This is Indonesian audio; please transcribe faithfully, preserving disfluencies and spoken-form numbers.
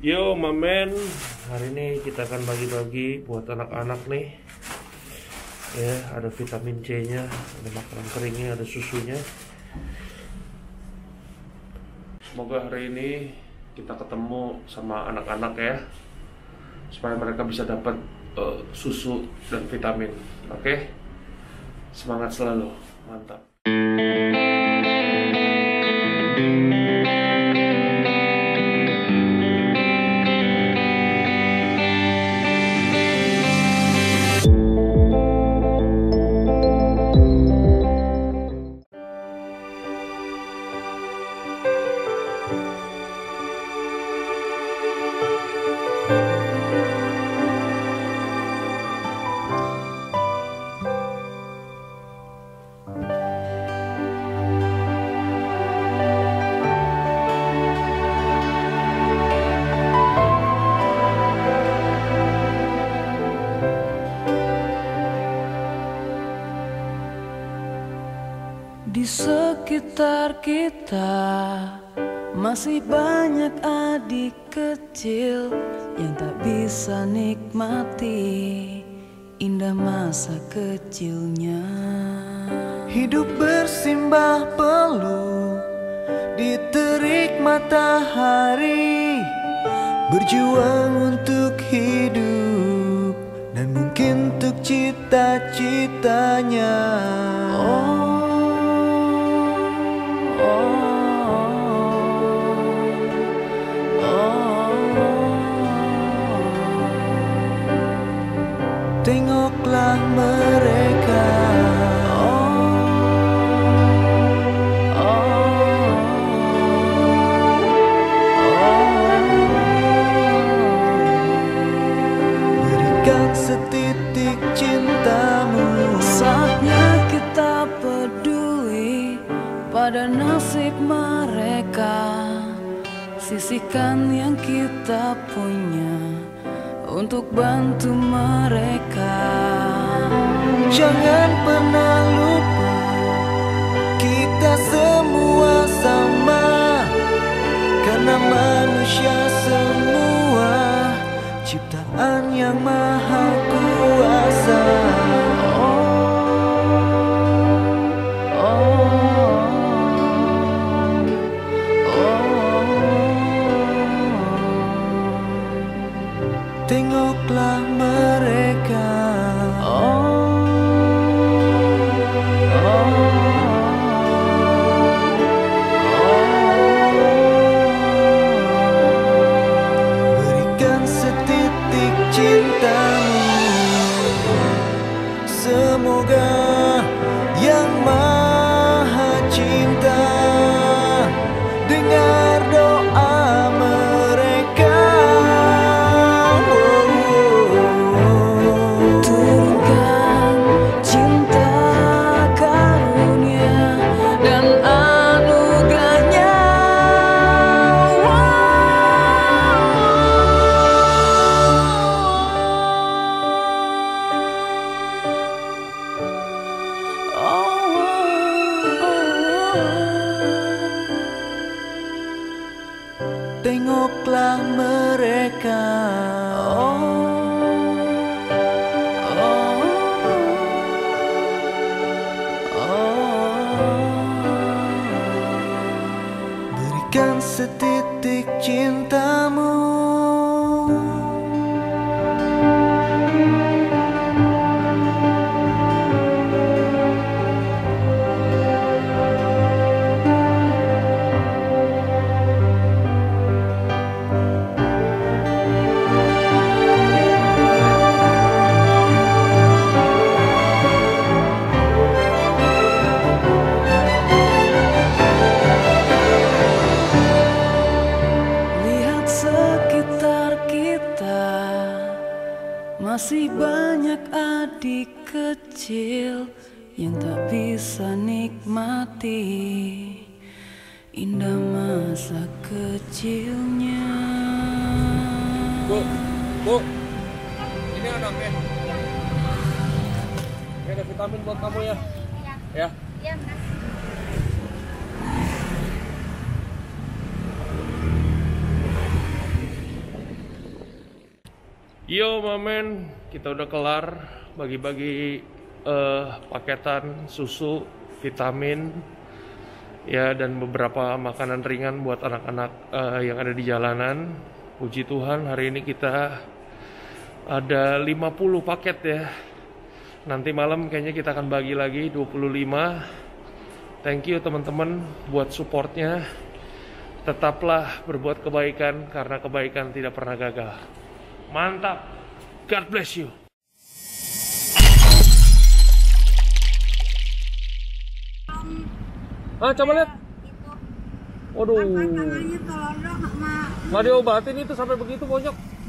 Yo mamen, hari ini kita akan bagi-bagi buat anak-anak nih. Ya, ada vitamin C nya, ada makanan keringnya, ada susunya. Semoga hari ini kita ketemu sama anak-anak ya, supaya mereka bisa dapat uh, susu dan vitamin. Oke, okay? Semangat selalu, mantap. Di sekitar kita masih banyak adik kecil yang tak bisa nikmati indah masa kecilnya. Hidup bersimbah peluh di terik matahari, berjuang untuk hidup dan mungkin untuk cita-citanya. Oh, tengoklah mereka, oh, oh, oh, berikan setitik cintamu. Saatnya kita peduli pada nasib mereka, sisihkan yang kita punya untuk bantu mereka. Jangan pernah lupa, kita semua sama, karena manusia semua ciptaan yang maha kuasa. Tengoklah mereka, oh, oh, oh, oh. Berikan setitik cintamu, semoga yang maha cinta dengar doa mereka. Tengoklah mereka, oh, oh, oh, oh. Berikan setitik cintamu. Masih banyak adik kecil yang tak bisa nikmati indah masa kecilnya. Bu, bu, ini anaknya. Ini ada vitamin buat kamu ya. Ya. Ya, makasih. Yo mamen, kita udah kelar bagi-bagi uh, paketan susu, vitamin, ya, dan beberapa makanan ringan buat anak-anak uh, yang ada di jalanan. Puji Tuhan, hari ini kita ada lima puluh paket ya. Nanti malam kayaknya kita akan bagi lagi dua puluh lima. Thank you teman-teman buat supportnya. Tetaplah berbuat kebaikan karena kebaikan tidak pernah gagal. Mantap. God bless you. Ah, coba lihat. Waduh. Nggak diobatin itu sampai begitu bonyok.